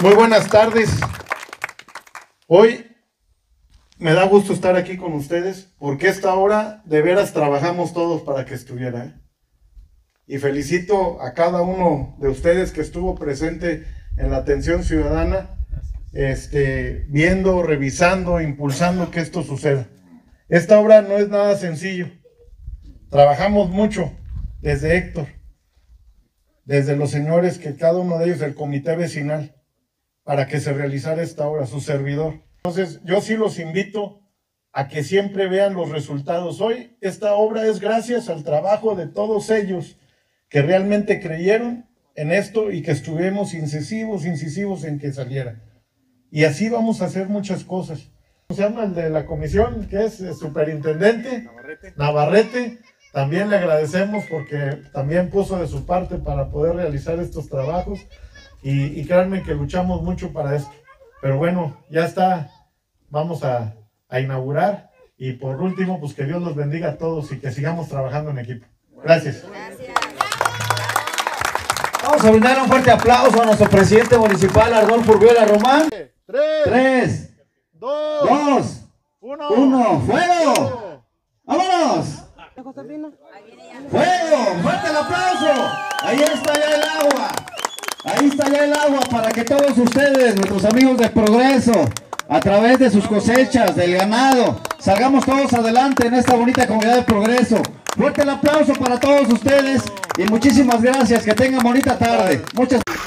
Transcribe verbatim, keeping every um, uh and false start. Muy buenas tardes. Hoy me da gusto estar aquí con ustedes, porque esta hora de veras trabajamos todos para que estuviera, ¿eh? Y felicito a cada uno de ustedes que estuvo presente en la atención ciudadana, este, viendo, revisando, impulsando que esto suceda. Esta obra no es nada sencillo. Trabajamos mucho, desde Héctor, desde los señores, que cada uno de ellos del comité vecinal, para que se realizara esta obra, su servidor. Entonces, yo sí los invito a que siempre vean los resultados. Hoy, esta obra es gracias al trabajo de todos ellos que realmente creyeron en esto y que estuvimos incisivos, incisivos en que saliera. Y así vamos a hacer muchas cosas. Se llama el de la comisión, que es el superintendente Navarrete. Navarrete, también le agradecemos porque también puso de su parte para poder realizar estos trabajos y, y créanme que luchamos mucho para esto, pero bueno, ya está, vamos a, a inaugurar y por último, pues que Dios los bendiga a todos y que sigamos trabajando en equipo. Gracias. Gracias. Vamos a brindar un fuerte aplauso a nuestro presidente municipal, Arnulfo Urbiola Román. Tres. Tres. Dos, dos, uno, uno, fuego, vámonos, fuego, fuerte el aplauso, ahí está ya el agua, ahí está ya el agua para que todos ustedes, nuestros amigos de Progreso, a través de sus cosechas, del ganado, salgamos todos adelante en esta bonita comunidad de Progreso. Fuerte el aplauso para todos ustedes y muchísimas gracias, que tengan bonita tarde, muchas gracias.